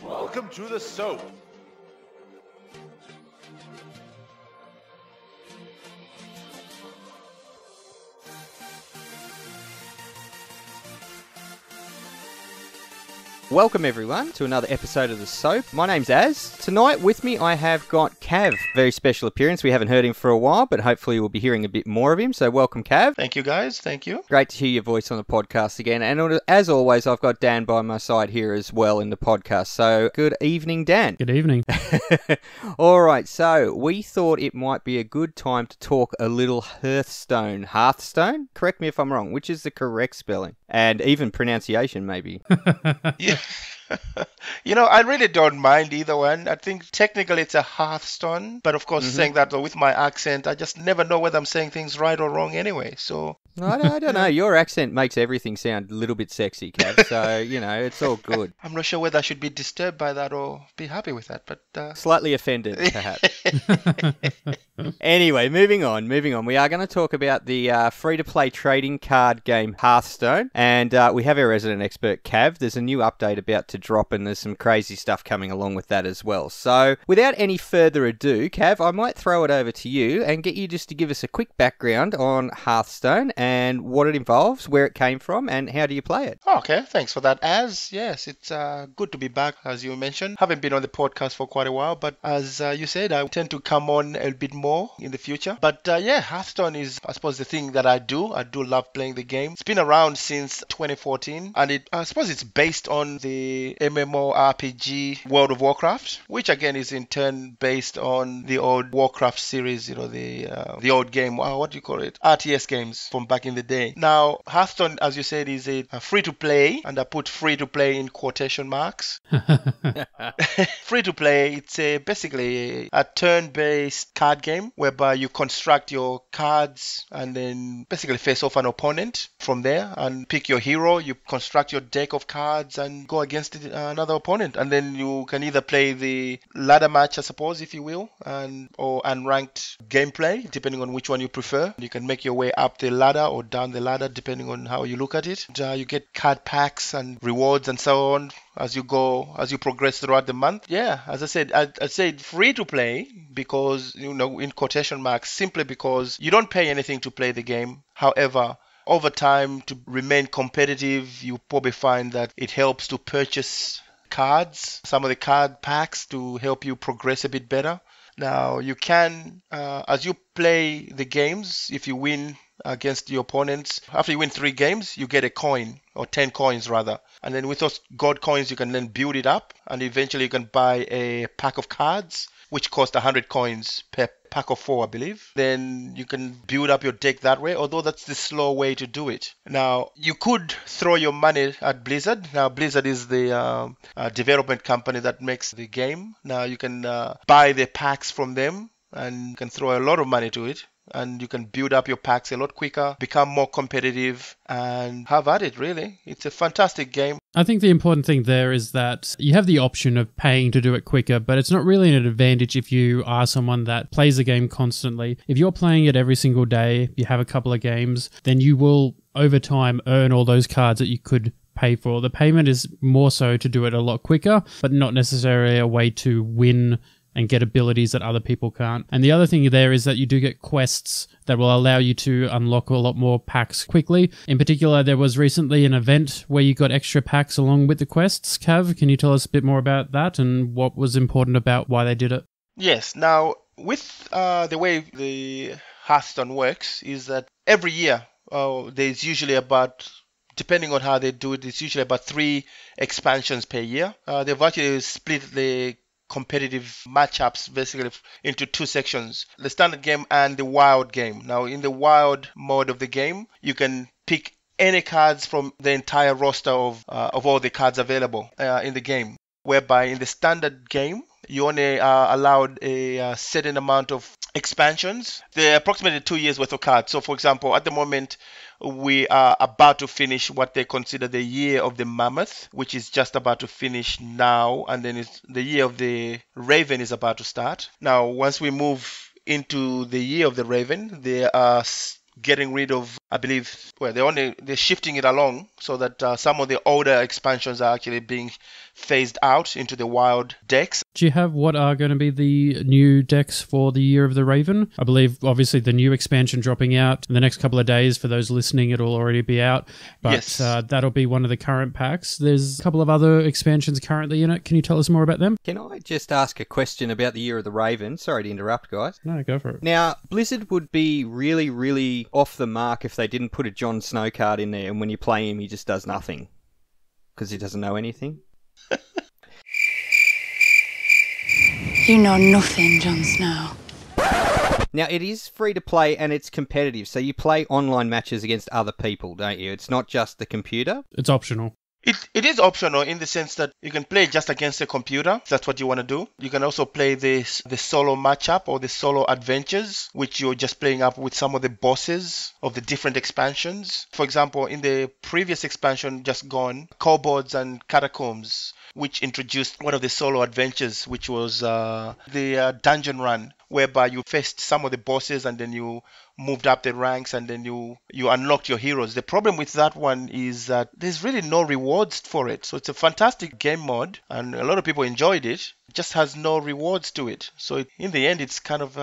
Welcome to The Soap. Welcome everyone to another episode of The Soap. My name's Az. Tonight with me I have got Kav. Very special appearance. We haven't heard him for a while, but hopefully we'll be hearing a bit more of him. So welcome, Kav. Thank you guys. Thank you. Great to hear your voice on the podcast again. And as always, I've got Dan by my side here as well in the podcast. So good evening, Dan. Good evening. All right. So we thought it might be a good time to talk a little Hearthstone. Hearthstone? Correct me if I'm wrong. Which is the correct spelling? And even pronunciation, maybe. Yeah. You know, I really don't mind either one. I think technically it's a Hearthstone, but of course saying that with my accent, I just never know whether I'm saying things right or wrong anyway, so... I don't know. Your accent makes everything sound a little bit sexy, Kav, so, you know, it's all good. I'm not sure whether I should be disturbed by that or be happy with that, but... Slightly offended, perhaps. Anyway, moving on. We are going to talk about the free-to-play trading card game Hearthstone, and we have our resident expert, Kav. There's a new update about to drop, and there's some crazy stuff coming along with that as well. So, without any further ado, Kav, I might throw it over to you and get you just to give us a quick background on Hearthstone and what it involves, where it came from, and how do you play it? Okay, thanks for that, Az. Yes, it's good to be back, as you mentioned. Haven't been on the podcast for quite a while, but as you said, I tend to come on a bit more in the future. But yeah, Hearthstone is, I suppose, the thing that I do. I do love playing the game. It's been around since 2014, and it, I suppose, it's based on the MMORPG World of Warcraft, which again is in turn based on the old Warcraft series, you know, the old game, what do you call it? RTS games from back in the day. Now, Hearthstone, as you said, is a free-to-play, and I put free-to-play in quotation marks. Free-to-play, it's basically a turn-based card game whereby you construct your cards and then basically face off an opponent from there and pick your hero. You construct your deck of cards and go against another opponent, and then you can either play the ladder match, I suppose, if you will, or unranked gameplay, depending on which one you prefer. You can make your way up the ladder or down the ladder, depending on how you look at it. And, you get card packs and rewards and so on as you go, as you progress throughout the month. Yeah, as I said, I said free to play because, you know, in quotation marks, simply because you don't pay anything to play the game. However, over time, to remain competitive, you probably find that it helps to purchase cards, some of the card packs, to help you progress a bit better. Now, you can, as you play the games, if you win against your opponents, after you win 3 games, you get a coin, or 10 coins rather. And then with those gold coins, you can then build it up, and eventually you can buy a pack of cards, which cost 100 coins per pack of 4, I believe. Then you can build up your deck that way, although that's the slow way to do it. Now, you could throw your money at Blizzard. Now, Blizzard is the development company that makes the game. Now, you can buy the packs from them, and you can throw a lot of money to it, and you can build up your packs a lot quicker, become more competitive, and have at it, really. It's a fantastic game. I think the important thing there is that you have the option of paying to do it quicker, but it's not really an advantage if you are someone that plays the game constantly. If you're playing it every single day, you have a couple of games, then you will, over time, earn all those cards that you could pay for. The payment is more so to do it a lot quicker, but not necessarily a way to win and get abilities that other people can't. And the other thing there is that you do get quests that will allow you to unlock a lot more packs quickly. In particular, there was recently an event where you got extra packs along with the quests. Kav, can you tell us a bit more about that and what was important about why they did it? Yes. Now, with the way the Hearthstone works is that every year there's usually about... depending on how they do it, it's usually about 3 expansions per year. They've actually split the competitive matchups basically into 2 sections, the standard game and the wild game. Now, in the wild mode of the game, you can pick any cards from the entire roster of all the cards available in the game. whereby in the standard game, you only are allowed a certain amount of expansions. They're approximately 2 years worth of cards. So, for example, at the moment, we are about to finish what they consider the year of the mammoth, which is just about to finish now. And then it's the year of the raven is about to start. Now, once we move into the year of the raven, they are getting rid of, I believe, well, they're shifting it along so that some of the older expansions are actually being phased out into the wild decks. Do you have what are going to be the new decks for the Year of the Raven? I believe, obviously, the new expansion dropping out in the next couple of days. For those listening, it'll already be out. But yes, that'll be one of the current packs. There's a couple of other expansions currently in it. Can you tell us more about them? Can I just ask a question about the Year of the Raven? Sorry to interrupt, guys. No, go for it. Now, Blizzard would be really, really off the mark if they didn't put a Jon Snow card in there, and when you play him, he just does nothing because he doesn't know anything. You know nothing, Jon Snow. Now, it is free to play and it's competitive, so you play online matches against other people, don't you? It's not just the computer. It's optional. It is optional in the sense that you can play just against a computer, if that's what you want to do. You can also play the solo matchup or the solo adventures, which you're just playing up with some of the bosses of the different expansions. For example, in the previous expansion just gone, Kobolds and Catacombs, which introduced one of the solo adventures, which was the dungeon run, whereby you faced some of the bosses and then you moved up the ranks and then you unlocked your heroes. The problem with that one is that there's really no rewards for it. So it's a fantastic game mod and a lot of people enjoyed it. It just has no rewards to it. So in the end, it's kind of,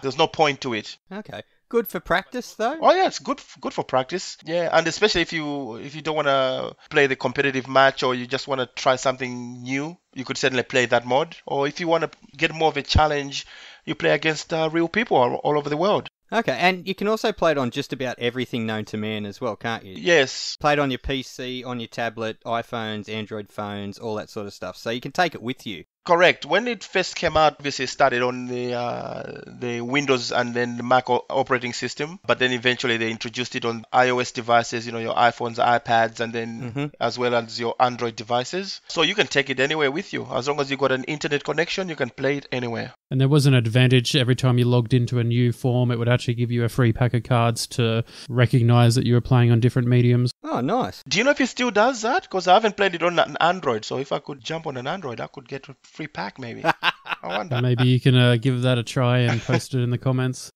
there's no point to it. Okay. Good for practice, though? Oh, yeah, it's good for practice. Yeah, and especially if you don't want to play the competitive match or you just want to try something new, you could certainly play that mod. Or if you want to get more of a challenge, you play against real people all over the world. Okay, and you can also play it on just about everything known to man as well, can't you? Yes. Play it on your PC, on your tablet, iPhones, Android phones, all that sort of stuff. So you can take it with you. Correct. When it first came out, obviously it started on the Windows and then the Mac operating system, but then eventually they introduced it on iOS devices, you know, your iPhones, iPads, and then as well as your Android devices. So you can take it anywhere with you. As long as you've got an internet connection, you can play it anywhere. And there was an advantage every time you logged into a new form, it would actually give you a free pack of cards to recognize that you were playing on different mediums. Oh, nice. Do you know if it still does that? Because I haven't played it on an Android, so if I could jump on an Android, I could get a free pack, maybe. I wonder. Maybe you can give that a try and post it in the comments.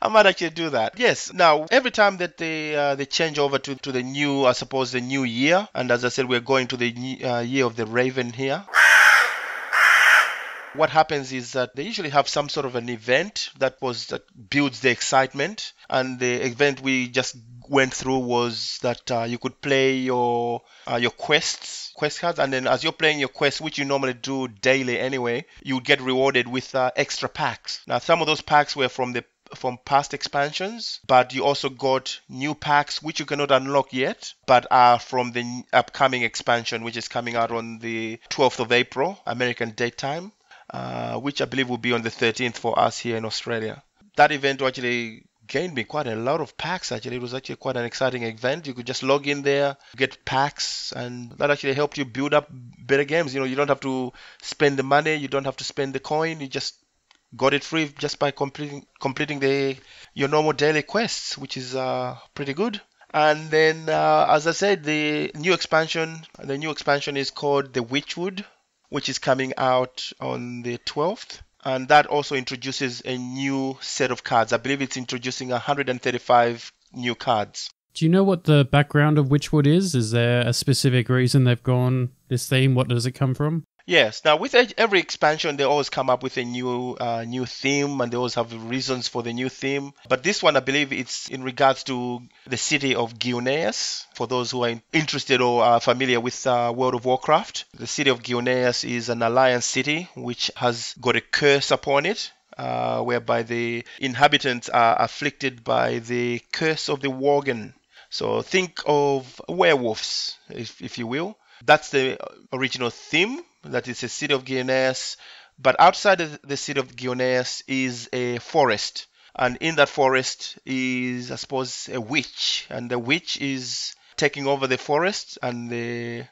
I might actually do that. Yes. Now, every time that they change over to the new, I suppose, the new year, and as I said, we're going to the new, year of the Raven here. What happens is that they usually have some sort of an event that builds the excitement. And the event we just went through was that you could play your quest cards, and then as you're playing your quests, which you normally do daily anyway, you would get rewarded with extra packs. Now, some of those packs were from past expansions, but you also got new packs which you cannot unlock yet, but are from the upcoming expansion, which is coming out on the 12th of April, American Daytime. Which I believe will be on the 13th for us here in Australia. That event actually gained me quite a lot of packs, actually. It was actually quite an exciting event. You could just log in there, get packs, and that actually helped you build up better games. You know, you don't have to spend the money. You don't have to spend the coin. You just got it free just by completing your normal daily quests, which is pretty good. And then, as I said, the new expansion is called the Witchwood, which is coming out on the 12th. And that also introduces a new set of cards. I believe it's introducing 135 new cards. Do you know what the background of Witchwood is? Is there a specific reason they've gone this theme? What does it come from? Yes. Now, with every expansion, they always come up with a new theme, and they always have reasons for the new theme. But this one, I believe it's in regards to the city of Gilneas. For those who are interested or are familiar with World of Warcraft, the city of Gilneas is an alliance city which has got a curse upon it, whereby the inhabitants are afflicted by the curse of the worgen. So think of werewolves, if you will. That's the original theme. That is the city of Gilneas, but outside of the city of Gilneas is a forest, and in that forest is, I suppose, a witch, and the witch is taking over the forest, and the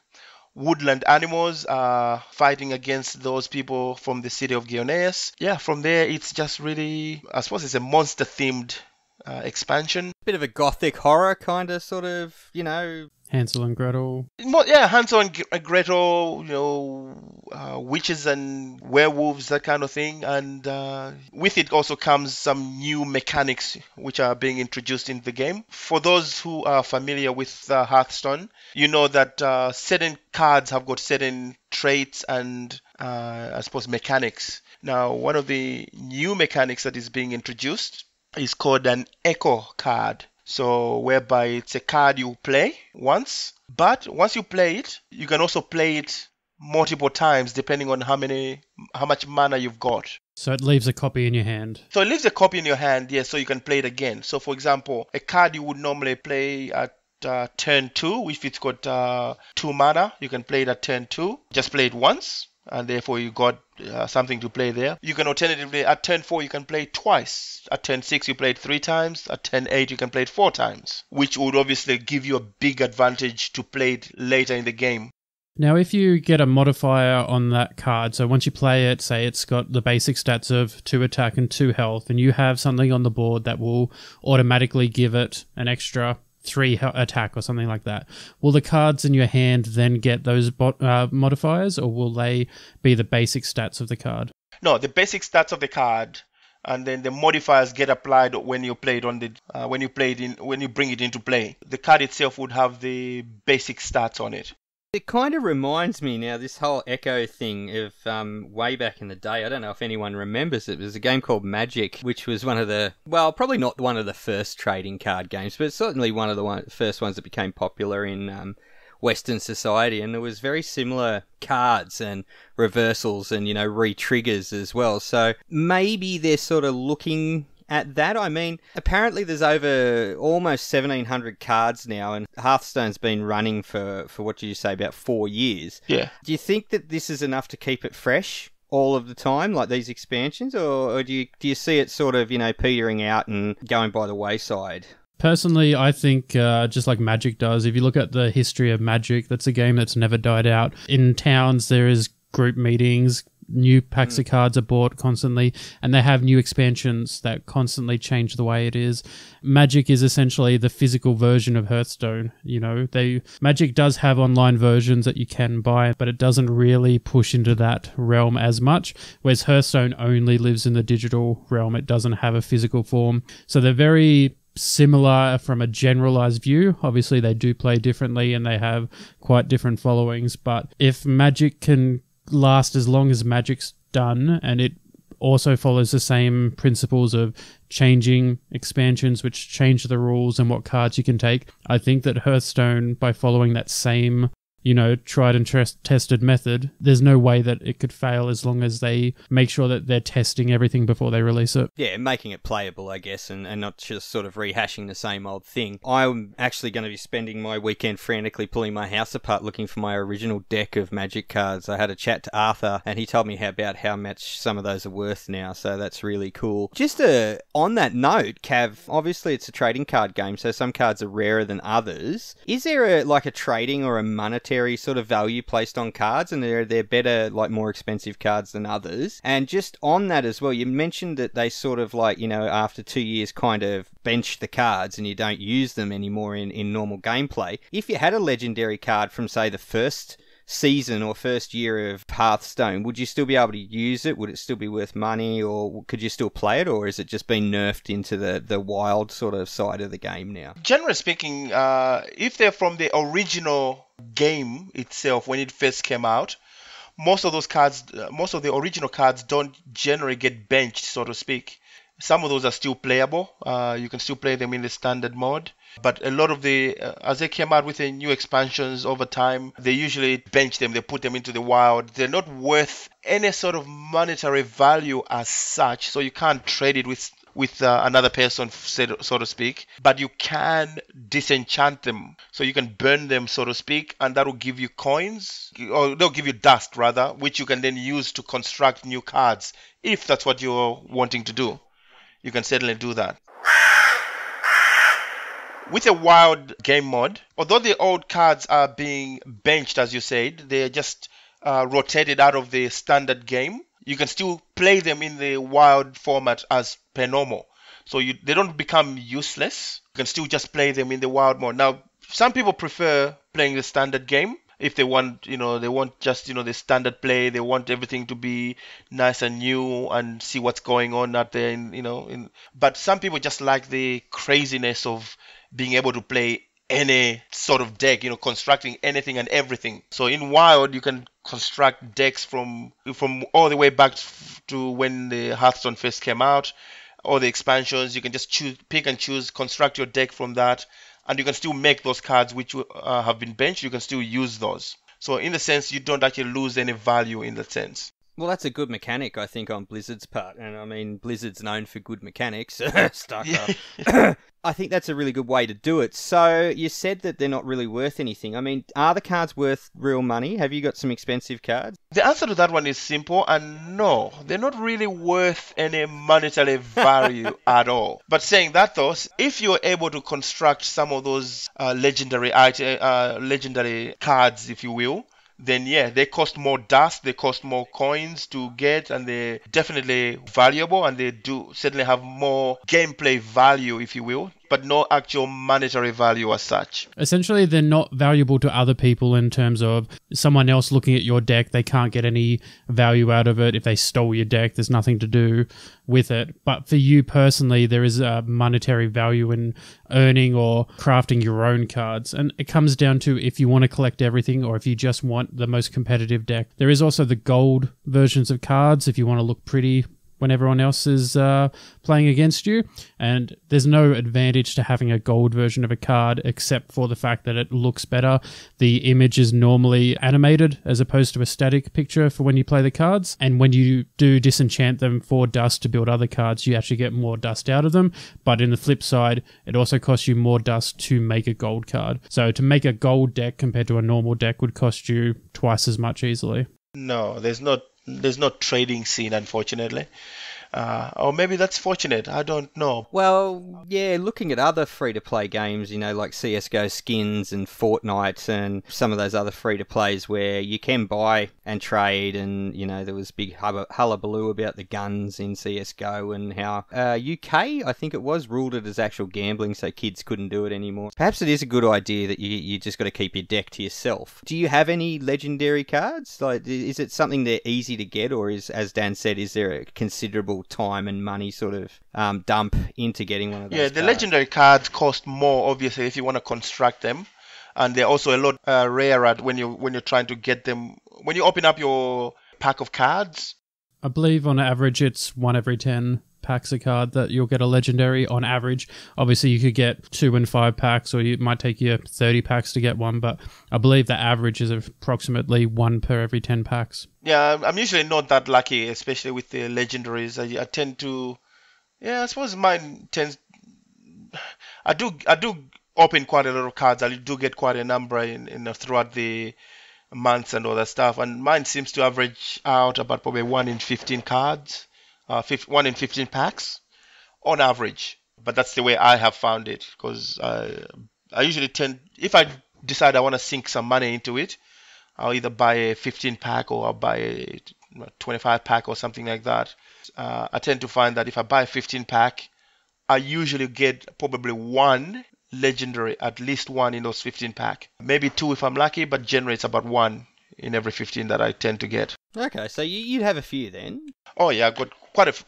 woodland animals fighting against those people from the city of Gilneas. Yeah, from there it's just really, I suppose it's a monster themed expansion. Bit of a gothic horror kind of sort of, you know, Hansel and Gretel. Yeah, Hansel and Gretel, you know, witches and werewolves, that kind of thing. And with it also comes some new mechanics which are being introduced in the game. For those who are familiar with Hearthstone, you know that certain cards have got certain traits and, I suppose, mechanics. Now, one of the new mechanics that is being introduced is called an echo card. So whereby it's a card you play once, but once you play it, you can also play it multiple times depending on how much mana you've got. So it leaves a copy in your hand. So it leaves a copy in your hand, yes, so you can play it again. So for example, a card you would normally play at turn 2, if it's got 2 mana, you can play it at turn 2. Just play it once, and therefore you got something to play there. You can alternatively, at turn 4 you can play it twice, at turn 6 you play it 3 times, at turn 8 you can play it 4 times, which would obviously give you a big advantage to play it later in the game. Now if you get a modifier on that card, so once you play it, say it's got the basic stats of 2 attack and 2 health, and you have something on the board that will automatically give it an extra 3 attack or something like that, will the cards in your hand then get those modifiers, or will they be the basic stats of the card? No, the basic stats of the card, and then the modifiers get applied when you play it on the when you bring it into play. The card itself would have the basic stats on it. It kind of reminds me now, this whole echo thing, of way back in the day. I don't know if anyone remembers it. There was a game called Magic, which was one of the, well, probably not one of the first trading card games, but certainly one of the first ones that became popular in Western society. And there was very similar cards and reversals and, you know, re-triggers as well. So maybe they're sort of looking at that. I mean, apparently there's over almost 1,700 cards now, and Hearthstone's been running for what do you say, about 4 years. Yeah. Do you think that this is enough to keep it fresh all of the time, like these expansions, or do you see it sort of, you know, petering out and going by the wayside? Personally, I think just like Magic does, if you look at the history of Magic, that's a game that's never died out. In towns, there is group meetings. New packs of cards are bought constantly, and they have new expansions that constantly change the way it is. Magic is essentially the physical version of Hearthstone. You know, Magic does have online versions that you can buy, but it doesn't really push into that realm as much, whereas Hearthstone only lives in the digital realm. It doesn't have a physical form. So they're very similar from a generalized view. Obviously, they do play differently, and they have quite different followings, but if Magic can last as long as Magic's done, and it also follows the same principles of changing expansions which change the rules and what cards you can take, I think that Hearthstone, by following that same, you know, tried and tested method, there's no way that it could fail as long as they make sure that they're testing everything before they release it. Yeah, making it playable, I guess, and not just sort of rehashing the same old thing. I'm actually going to be spending my weekend frantically pulling my house apart looking for my original deck of Magic cards. I had a chat to Arthur, and he told me about how much some of those are worth now, so that's really cool. Just on that note, Kav, obviously it's a trading card game, so some cards are rarer than others. Is there like a trading or a monetary sort of value placed on cards, and they're better, like more expensive cards than others? And just on that as well, you mentioned that they sort of, like, you know, after 2 years kind of bench the cards and you don't use them anymore in normal gameplay. If you had a legendary card from, say, the first season or first year of Hearthstone, would you still be able to use it? Would it still be worth money, or could you still play it, or is it just been nerfed into the wild sort of side of the game now? Generally speaking, if they're from the original game itself when it first came out, most of those cards, most of the original cards don't generally get benched, so to speak. Some of those are still playable. You can still play them in the standard mode. But a lot of the, as they came out with the new expansions over time, they usually bench them, they put them into the wild. They're not worth any sort of monetary value as such, so you can't trade it with another person, so to speak. But you can disenchant them, so you can burn them, so to speak, and that will give you coins, or they'll give you dust rather, which you can then use to construct new cards, if that's what you're wanting to do. You can certainly do that. With a wild game mod, although the old cards are being benched, as you said, they're just rotated out of the standard game, you can still play them in the wild format as per normal. So they don't become useless. You can still just play them in the wild mode. Now, some people prefer playing the standard game if they want, they want just, the standard play. They want everything to be nice and new and see what's going on out there. But some people just like the craziness of being able to play any sort of deck, constructing anything and everything. So in wild, you can construct decks from all the way back to when the Hearthstone first came out. All the expansions, you can just pick and choose, construct your deck from that, and you can still make those cards which have been benched. You can still use those. So in the sense, you don't actually lose any value in that sense. Well, that's a good mechanic, I think, on Blizzard's part. And, I mean, Blizzard's known for good mechanics. StarCraft. I think that's a really good way to do it. So you said that they're not really worth anything. I mean, are the cards worth real money? Have you got some expensive cards? The answer to that one is simple, and no. They're not really worth any monetary value at all. But saying that, though, if you're able to construct some of those legendary cards, if you will, then yeah, they cost more dust, they cost more coins to get, and they're definitely valuable, and they do certainly have more gameplay value, if you will, but no actual monetary value as such. Essentially, they're not valuable to other people in terms of someone else looking at your deck, they can't get any value out of it. If they stole your deck, there's nothing to do with it. But for you personally, there is a monetary value in earning or crafting your own cards. And it comes down to if you want to collect everything or if you just want the most competitive deck. There is also the gold versions of cards if you want to look pretty when everyone else is playing against you. And there's no advantage to having a gold version of a card except for the fact that it looks better. The image is normally animated as opposed to a static picture for when you play the cards. And when you do disenchant them for dust to build other cards, you actually get more dust out of them. But in the flip side, it also costs you more dust to make a gold card. So to make a gold deck compared to a normal deck would cost you twice as much easily. No, there's no trading scene, unfortunately. Or maybe that's fortunate. I don't know. Well, yeah, looking at other free-to-play games, like CSGO skins and Fortnite and some of those other free-to-plays where you can buy and trade, and, there was big hullabaloo about the guns in CSGO and how UK, I think it was, ruled it as actual gambling so kids couldn't do it anymore. Perhaps it is a good idea that you just got to keep your deck to yourself. Do you have any legendary cards? Like, is it something they're easy to get, or is, as Dan said, is there a considerable time and money sort of dump into getting one of those? Yeah, the legendary cards cost more, obviously, if you want to construct them, and they're also a lot rarer when you're trying to get them. When you open up your pack of cards, I believe on average it's 1 every 10 packs a card that you'll get a legendary on average. Obviously, you could get 2 in 5 packs, or it might take you 30 packs to get one, but I believe the average is approximately 1 per every 10 packs. Yeah, I'm usually not that lucky, especially with the legendaries. I tend to, yeah, I suppose mine tends, I do open quite a lot of cards. I do get quite a number in throughout the months and all that stuff, and mine seems to average out about probably 1 in 15 cards. 1 in 15 packs on average, but that's the way I have found it, because I usually tend, if I decide I want to sink some money into it, I'll either buy a 15 pack or I'll buy a 25 pack or something like that. I tend to find that if I buy a 15 pack, I usually get probably 1 legendary, at least 1 in those 15 pack, maybe 2 if I'm lucky, but generally it's about 1 in every 15 that I tend to get. Okay, so you'd have a few then. Oh yeah, I've got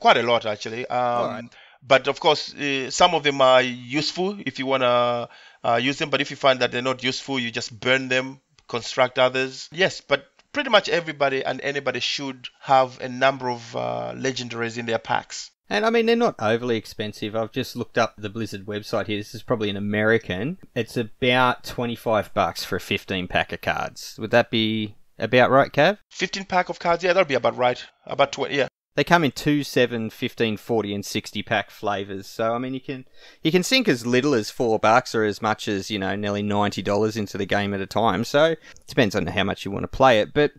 quite a lot actually. Right. But of course, some of them are useful if you want to use them. But if you find that they're not useful, you just burn them, construct others. Yes, but pretty much everybody and anybody should have a number of legendaries in their packs. And I mean, they're not overly expensive. I've just looked up the Blizzard website here. This is probably an American. It's about $25 for a 15 pack of cards. Would that be about right, Kav? 15 pack of cards, yeah, that'll be about right. About 20, yeah. They come in 2, 7, 15, 40 and 60 pack flavours. So, I mean, you can sink as little as $4 or as much as, nearly $90 into the game at a time. So, it depends on how much you want to play it. But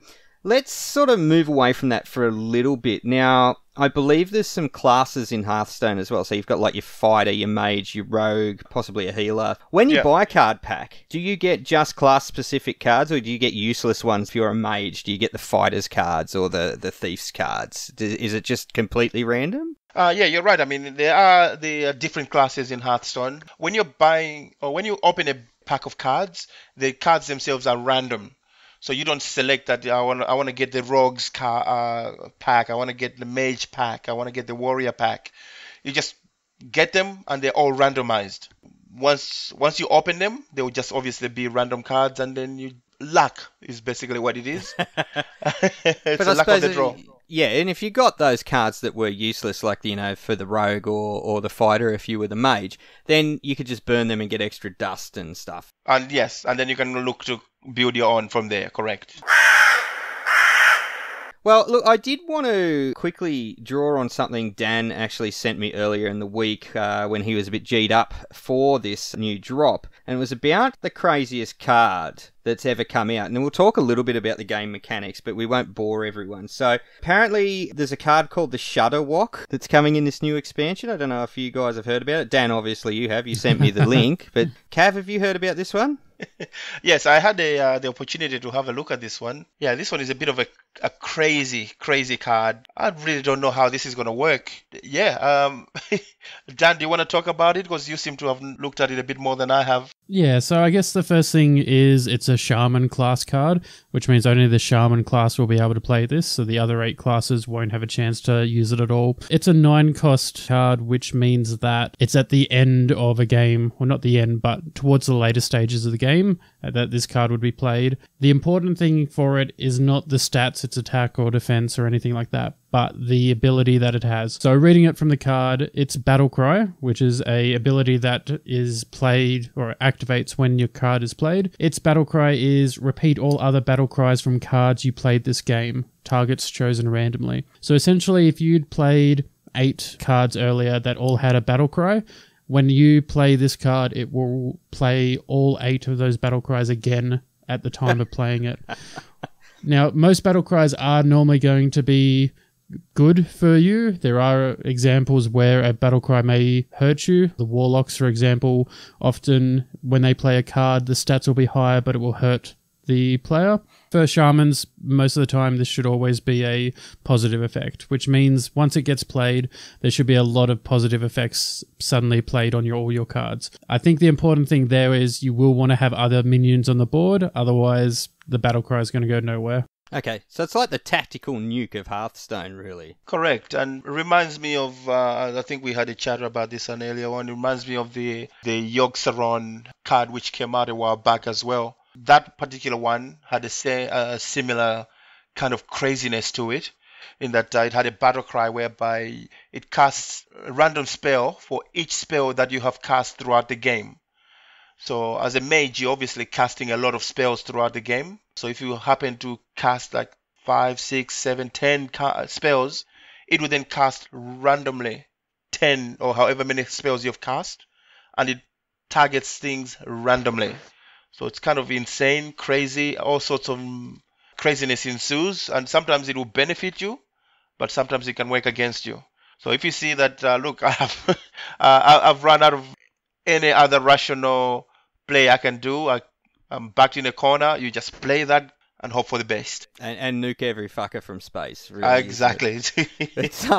Let's sort of move away from that for a little bit. Now, I believe there's some classes in Hearthstone as well. So you've got like your fighter, your mage, your rogue, possibly a healer. When you buy a card pack, do you get just class-specific cards, or do you get useless ones? If you're a mage, do you get the fighter's cards or the thief's cards? Is it just completely random? Yeah, you're right. I mean, there are different classes in Hearthstone. When you're buying or when you open a pack of cards, the cards themselves are random. So you don't select that, I want to get the rogues pack, I want to get the mage pack, I want to get the warrior pack. You just get them and they're all randomized. Once you open them, they will just obviously be random cards, and then luck is basically what it is. It's a luck of the draw. Yeah, and if you got those cards that were useless, like, you know, for the rogue or the fighter, if you were the mage, then you could just burn them and get extra dust and stuff. And yes, and then you can look to build your own from there, correct. Well, look, I did want to quickly draw on something Dan actually sent me earlier in the week when he was a bit G'd up for this new drop. And it was about the craziest card that's ever come out. And we'll talk a little bit about the game mechanics, but we won't bore everyone. So apparently there's a card called the Shudderwalk that's coming in this new expansion. I don't know if you guys have heard about it. Dan, obviously you have. You sent me the link. But Kav, have you heard about this one? Yes, I had the opportunity to have a look at this one. Yeah, this one is a bit of a crazy, crazy card. I really don't know how this is going to work. Yeah, Dan, do you want to talk about it? Because you seem to have looked at it a bit more than I have. Yeah, so I guess the first thing is it's a Shaman class card, which means only the Shaman class will be able to play this, so the other 8 classes won't have a chance to use it at all. It's a 9-cost card, which means that it's at the end of a game, well, not the end, but towards the later stages of the game that this card would be played. The important thing for it is not the stats, its attack or defense or anything like that, but the ability that it has. So reading it from the card, it's Battle Cry, which is a ability that is played or activates when your card is played. Its Battle Cry is repeat all other battle cries from cards you played this game, targets chosen randomly. So essentially, if you'd played 8 cards earlier that all had a battle cry, when you play this card, it will play all 8 of those battle cries again at the time of playing it. Now, most battle cries are normally going to be good for you. There are examples where a battle cry may hurt you. The warlocks, for example, often when they play a card, the stats will be higher, but it will hurt the player. For shamans, most of the time, this should always be a positive effect, which means once it gets played, there should be a lot of positive effects suddenly played on all your cards. I think the important thing there is you will want to have other minions on the board, otherwise the battle cry is going to go nowhere. Okay, so it's like the tactical nuke of Hearthstone, really. Correct, and reminds me of, I think we had a chat about this on earlier on, it reminds me of the Yogg-Saron card which came out a while back as well. That particular one had a similar kind of craziness to it, in that it had a battle cry whereby it casts a random spell for each spell that you have cast throughout the game. So as a mage, you're obviously casting a lot of spells throughout the game. So if you happen to cast like 5, 6, 7, 10 spells, it will then cast randomly 10 or however many spells you've cast, and it targets things randomly. So it's kind of insane, crazy, all sorts of craziness ensues, and sometimes it will benefit you, but sometimes it can work against you. So if you see that, look, I have I've run out of any other rational play I can do, I'm backed in a corner, you just play that and hope for the best. And nuke every fucker from space. Really, exactly. It's,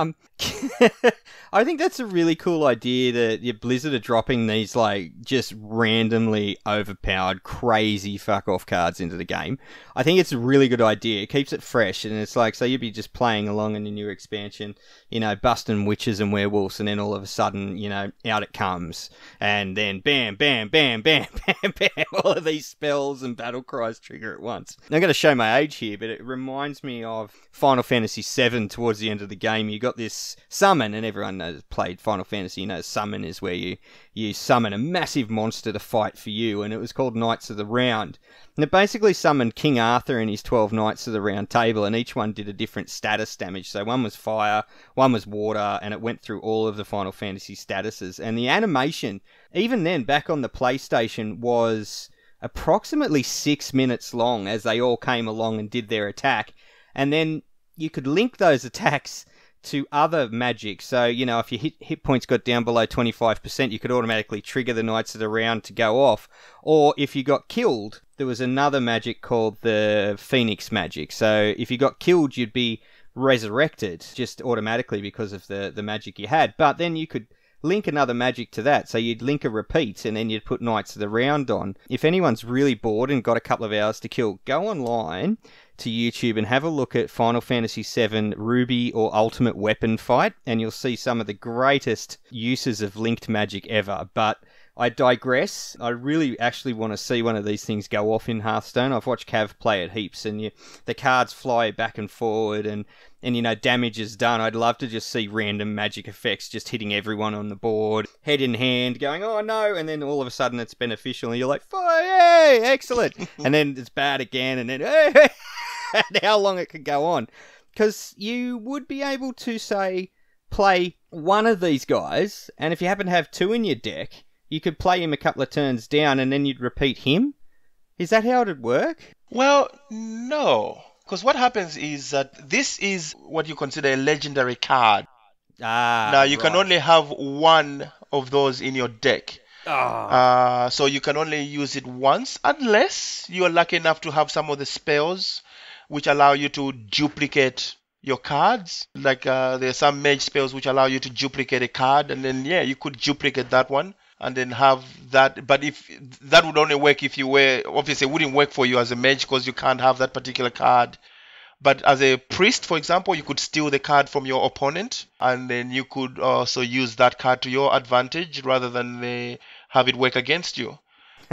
I think that's a really cool idea that Blizzard are dropping these like just randomly overpowered crazy fuck off cards into the game. I think it's a really good idea. It keeps it fresh, and it's like, so you'd be just playing along in the new expansion, you know, busting witches and werewolves, and then all of a sudden, you know, out it comes, and then bam, bam, bam, bam, bam, bam, all of these spells and battle cries trigger at once. Now, to show my age here, but it reminds me of Final Fantasy VII. Towards the end of the game, you got this summon, and everyone knows played Final Fantasy, you know, summon is where you summon a massive monster to fight for you, and it was called Knights of the Round, and it basically summoned King Arthur and his 12 Knights of the Round Table, and each one did a different status damage. So one was fire, one was water, and it went through all of the Final Fantasy statuses. And the animation, even then, back on the PlayStation, was approximately 6 minutes long as they all came along and did their attack. And then you could link those attacks to other magic. So, you know, if your hit points got down below 25%, you could automatically trigger the Knights of the Round to go off. Or if you got killed, there was another magic called the Phoenix magic. So if you got killed, you'd be resurrected just automatically because of the magic you had. But then you could link another magic to that. So you'd link a repeat and then you'd put Knights of the Round on. If anyone's really bored and got a couple of hours to kill, go online to YouTube and have a look at Final Fantasy VII Ruby or Ultimate Weapon Fight, and you'll see some of the greatest uses of linked magic ever. But I digress. I really actually want to see one of these things go off in Hearthstone. I've watched Kav play it heaps, and the cards fly back and forward, and you know, damage is done. I'd love to just see random magic effects just hitting everyone on the board, head in hand, going, oh no, and then all of a sudden it's beneficial, and you're like, fire, hey, excellent, and then it's bad again, and then, hey, and how long it could go on. Because you would be able to, say, play one of these guys, and if you happen to have two in your deck, you could play him a couple of turns down, and then you'd repeat him. Is that how it would work? Well, no. Because what happens is that this is what you consider a legendary card. Ah, now, you can only have one of those in your deck. Oh. So you can only use it once, unless you are lucky enough to have some of the spells which allow you to duplicate your cards. Like there are some mage spells which allow you to duplicate a card, and then, yeah, you could duplicate that one and then have that. But if that would only work if you were, obviously it wouldn't work for you as a mage because you can't have that particular card. But as a priest, for example, you could steal the card from your opponent, and then you could also use that card to your advantage rather than have it work against you.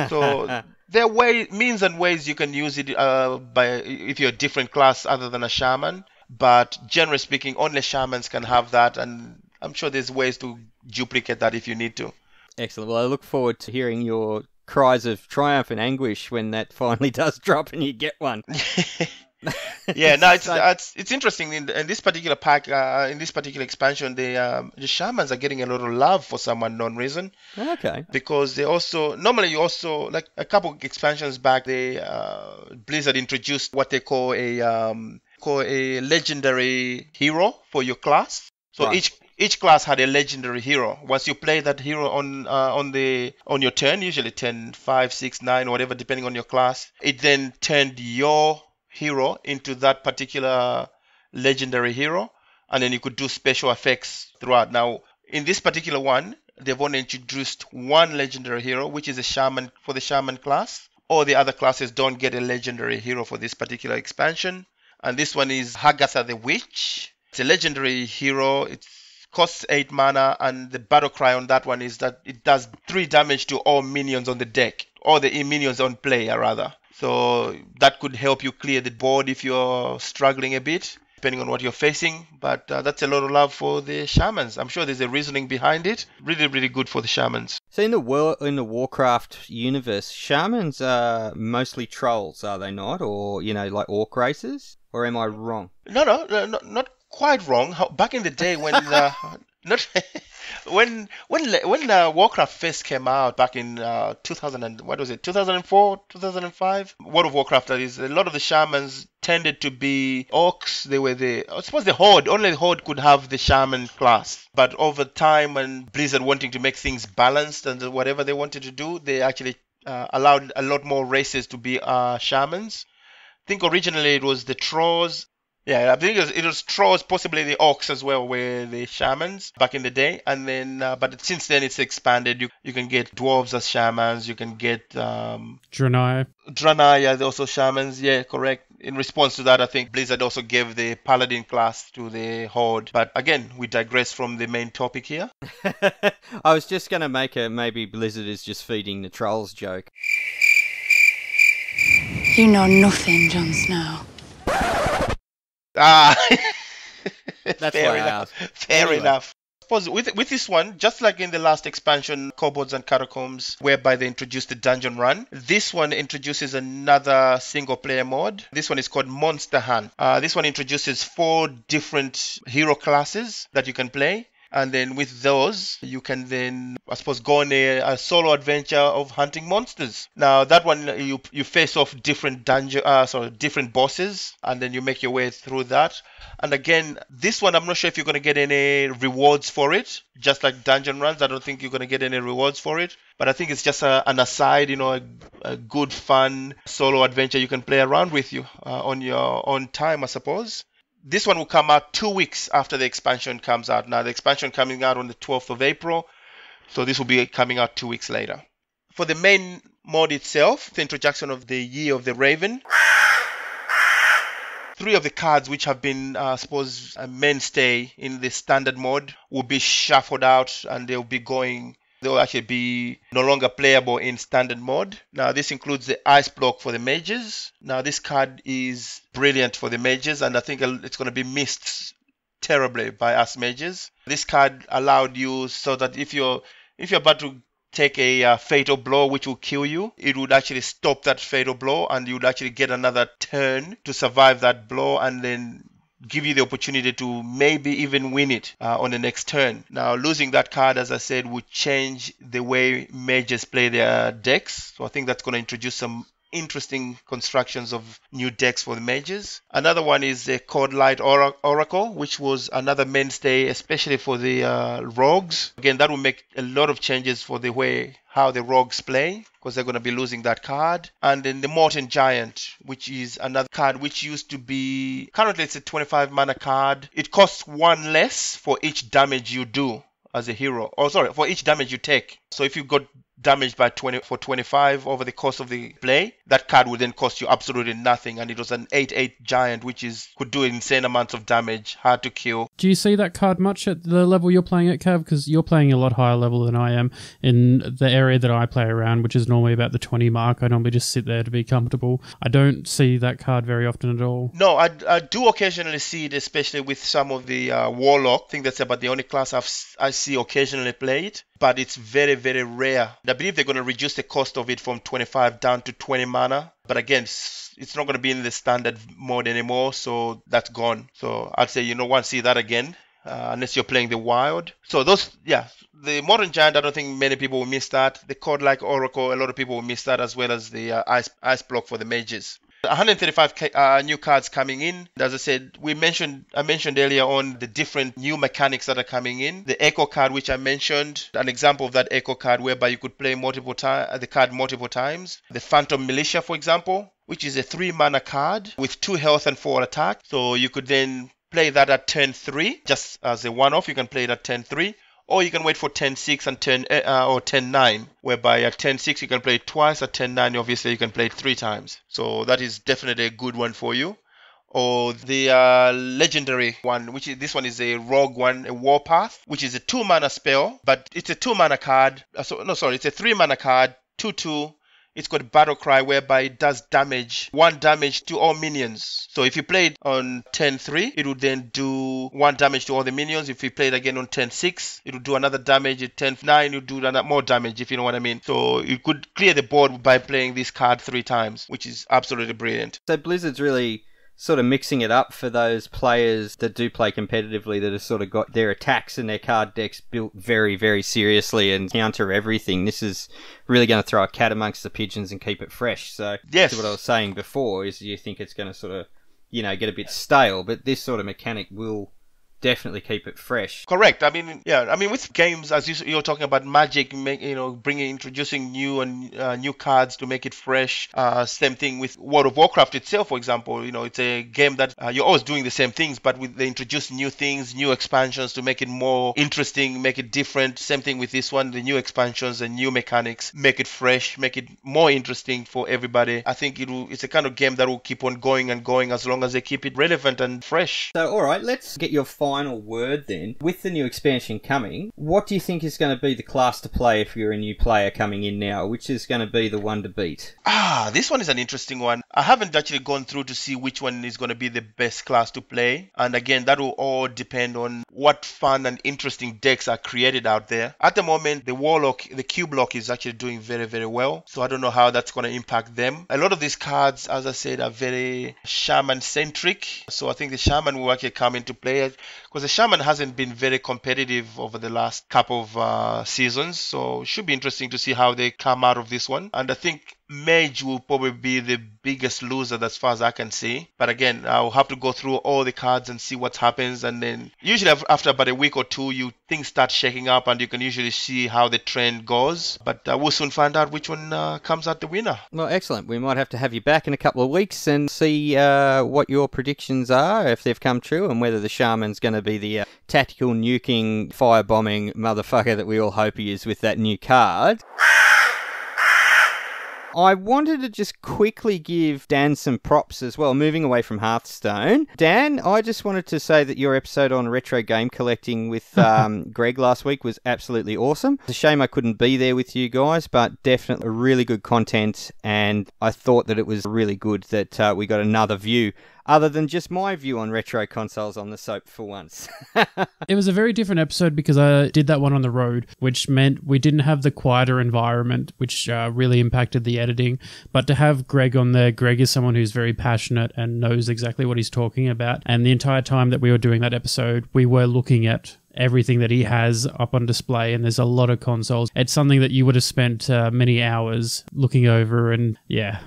So there are means and ways you can use it if you're a different class other than a shaman. But generally speaking, only shamans can have that, and I'm sure there's ways to duplicate that if you need to. Excellent. Well, I look forward to hearing your cries of triumph and anguish when that finally does drop and you get one. Yeah, no, it's interesting. In this particular pack, in this particular expansion, the shamans are getting a lot of love for some unknown reason. Okay. Because they also normally like a couple of expansions back, Blizzard introduced what they call a legendary hero for your class. So each class had a legendary hero. Once you play that hero on your turn, usually 10, 5, 6, 9, whatever, depending on your class, it then turned your hero into that particular legendary hero, and then you could do special effects throughout. Now, in this particular one, they've only introduced one legendary hero, which is a shaman for the shaman class. All the other classes don't get a legendary hero for this particular expansion. And this one is Hagatha the Witch. It's a legendary hero. It costs 8 mana, and the battle cry on that one is that it does 3 damage to all minions on the deck, or the minions on player rather. So that could help you clear the board if you're struggling a bit, depending on what you're facing. But that's a lot of love for the shamans. I'm sure there's a reasoning behind it. Really, really good for the shamans. So in the Warcraft universe, shamans are mostly trolls, are they not? Or, you know, like orc races? Or am I wrong? No, not quite wrong. Back in the day when... when Warcraft first came out back in 2004, 2005, World of Warcraft, that is, a lot of the shamans tended to be orcs. They were I suppose the Horde, only the Horde could have the shaman class. But over time, and Blizzard wanting to make things balanced and whatever they wanted to do, they actually allowed a lot more races to be shamans. I think originally it was the Trolls. Yeah, I think it was Trolls, possibly the Orcs as well, were the shamans back in the day. And then, but since then it's expanded. You can get Dwarves as shamans. You can get... Draenei. Draenei are also shamans. Yeah, correct. In response to that, I think Blizzard also gave the Paladin class to the Horde. But again, we digress from the main topic here. I was just going to make maybe Blizzard is just feeding the Trolls joke. You know nothing, Jon Snow. That's fair enough. Fair enough. I suppose with this one, just like in the last expansion, Kobolds and Catacombs, whereby they introduced the dungeon run, this one introduces another single player mode. This one is called Monster Hunt. This one introduces 4 different hero classes that you can play. And then with those, you can then, I suppose, go on a solo adventure of hunting monsters. Now that one, you face off different different bosses, and then you make your way through that. And again, this one, I'm not sure if you're going to get any rewards for it. Just like dungeon runs, I don't think you're going to get any rewards for it. But I think it's just an aside, you know, a good, fun solo adventure you can play around with you on your own time, I suppose. This one will come out 2 weeks after the expansion comes out. Now, the expansion coming out on the 12th of April, so this will be coming out 2 weeks later. For the main mod itself, the introduction of the Year of the Raven. Three of the cards which have been, I suppose, a mainstay in the standard mod will be shuffled out, and they'll actually be no longer playable in standard mode. Now, this includes the ice block for the mages. Now, this card is brilliant for the mages, and I think it's going to be missed terribly by us mages. This card allowed you so that if you're about to take a fatal blow which will kill you, it would actually stop that fatal blow, and you would actually get another turn to survive that blow, and then give you the opportunity to maybe even win it on the next turn. Now, losing that card, as I said, would change the way mages play their decks. So I think that's going to introduce some interesting constructions of new decks for the mages. Another one is the Cold Light Oracle, which was another mainstay, especially for the rogues. Again, that will make a lot of changes for the way how the rogues play, because they're going to be losing that card. And then the Molten Giant, which is another card which used to be, currently it's a 25 mana card. It costs one less for each damage you do as a hero, for each damage you take. So if you've got damaged by 25 over the course of the play, that card would then cost you absolutely nothing. And it was an 8/8 giant, which could do insane amounts of damage, hard to kill. Do you see that card much at the level you're playing at, Kav? Because you're playing a lot higher level than I am in the area that I play around, which is normally about the 20 mark. I normally just sit there to be comfortable. I don't see that card very often at all. No, I do occasionally see it, especially with some of the warlock. I think that's about the only class I see occasionally play it. But it's very, very rare. I believe they're going to reduce the cost of it from 25 down to 20 mana. But again, it's not going to be in the standard mode anymore, so that's gone. So I'd say you don't want to see that again, unless you're playing the wild. So the Modern Giant, I don't think many people will miss that. The Cod-like Oracle, a lot of people will miss that, as well as the ice block for the mages. 135 new cards coming in. As I said, I mentioned earlier on the different new mechanics that are coming in. The echo card, which I mentioned, an example of that echo card whereby you could play the card multiple times. The Phantom Militia, for example, which is a 3 mana card with 2 health and 4 attack. So you could then play that at turn 3, just as a one-off. You can play it at turn 3. Or you can wait for turn 6 and or turn 9, whereby at turn 6 you can play it twice, at turn 9 obviously you can play it 3 times. So that is definitely a good one for you. Or the legendary one, this one is a rogue one, a Warpath, which is a 2 mana spell, but it's a 2 mana card. It's a 3 mana card, 2/2. It's got a battle cry whereby it does 1 damage to all minions. So if you play it on turn 3, it would then do 1 damage to all the minions. If you play it again on turn 6, it would do another damage. At turn 9, it would do more damage, if you know what I mean. So you could clear the board by playing this card 3 times, which is absolutely brilliant. So Blizzard's really sort of mixing it up for those players that do play competitively, that have sort of got their attacks and their card decks built very, very seriously and counter everything. This is really going to throw a cat amongst the pigeons and keep it fresh. So yes, that's what I was saying before, is you think it's going to sort of, get a bit stale, but this sort of mechanic will definitely keep it fresh. Correct. I mean with games, as you're talking about Magic, introducing new and new cards to make it fresh. Same thing with World of Warcraft itself, for example. It's a game that you're always doing the same things, but they introduce new things, new expansions to make it more interesting, make it different. Same thing with this one, the new expansions and new mechanics make it fresh, make it more interesting for everybody. I think it's a kind of game that will keep on going and going as long as they keep it relevant and fresh. So all right, let's get your final word then. With the new expansion coming, what do you think is going to be the class to play if you're a new player coming in now? Which is going to be the one to beat? This one is an interesting one. I haven't actually gone through to see which one is going to be the best class to play. And again, that will all depend on what fun and interesting decks are created out there. At the moment, the Warlock, the Q-Block is actually doing very, very well. So I don't know how that's going to impact them. A lot of these cards, as I said, are very Shaman-centric. So I think the Shaman will actually come into play because the Shaman hasn't been very competitive over the last couple of seasons. So it should be interesting to see how they come out of this one. And I think Mage will probably be the biggest loser as far as I can see. But again, I'll have to go through all the cards and see what happens. And then usually after about a week or two, things start shaking up and you can usually see how the trend goes. But we'll soon find out which one comes out the winner. Well, excellent. We might have to have you back in a couple of weeks and see what your predictions are, if they've come true, and whether the Shaman's going to be the tactical nuking, firebombing motherfucker that we all hope he is with that new card. I wanted to just quickly give Dan some props as well, moving away from Hearthstone. Dan, I just wanted to say that your episode on retro game collecting with Greg last week was absolutely awesome. It's a shame I couldn't be there with you guys, but definitely really good content, and I thought that it was really good that we got another view other than just my view on retro consoles on the soap for once. It was a very different episode because I did that one on the road, which meant we didn't have the quieter environment, which really impacted the editing. But to have Greg on there, Greg is someone who's very passionate and knows exactly what he's talking about. And the entire time that we were doing that episode, we were looking at everything that he has up on display, and there's a lot of consoles. It's something that you would have spent many hours looking over, and yeah,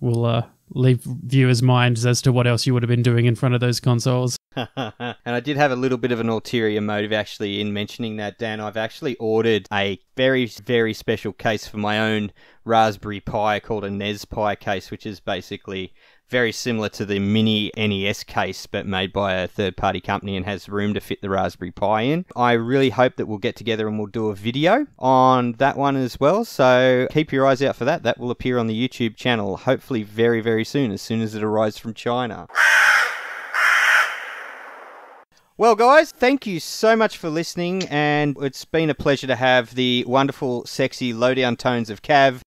we'll leave viewers' minds as to what else you would have been doing in front of those consoles. And I did have a little bit of an ulterior motive actually in mentioning that, Dan. I've actually ordered a very, very special case for my own Raspberry Pi called a NES Pi case, which is basically very similar to the mini NES case but made by a third-party company and has room to fit the Raspberry Pi in. I really hope that we'll get together and we'll do a video on that one as well, so keep your eyes out for that. That will appear on the YouTube channel hopefully very, very soon as it arrives from China. Well, guys, thank you so much for listening, and it's been a pleasure to have the wonderful, sexy, low-down tones of Kav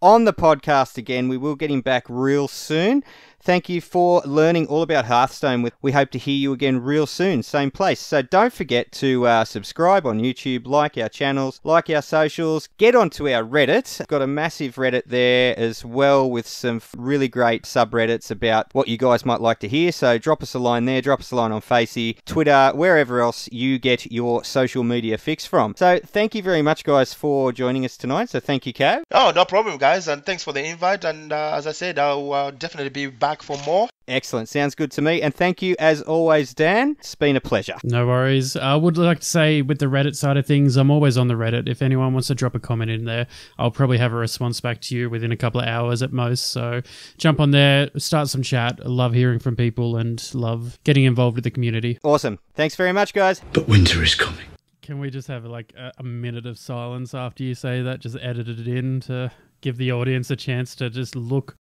on the podcast again. We will get him back real soon. Thank you for learning all about Hearthstone. We hope to hear you again real soon, same place. So don't forget to subscribe on YouTube, like our channels, like our socials, get onto our Reddit. Got a massive Reddit there as well with some really great subreddits about what you guys might like to hear. So drop us a line there, drop us a line on Facey, Twitter, wherever else you get your social media fix from. So thank you very much, guys, for joining us tonight. So thank you, Kav. Oh, no problem, guys, and thanks for the invite. And as I said, I'll definitely be back for more. Excellent. Sounds good to me. And thank you as always, Dan. It's been a pleasure. No worries. I would like to say with the Reddit side of things, I'm always on the Reddit. If anyone wants to drop a comment in there, I'll probably have a response back to you within a couple of hours at most. So jump on there, start some chat. I love hearing from people and love getting involved with the community. Awesome. Thanks very much, guys. But winter is coming. Can we just have like a minute of silence after you say that? Just edit it in to give the audience a chance to just look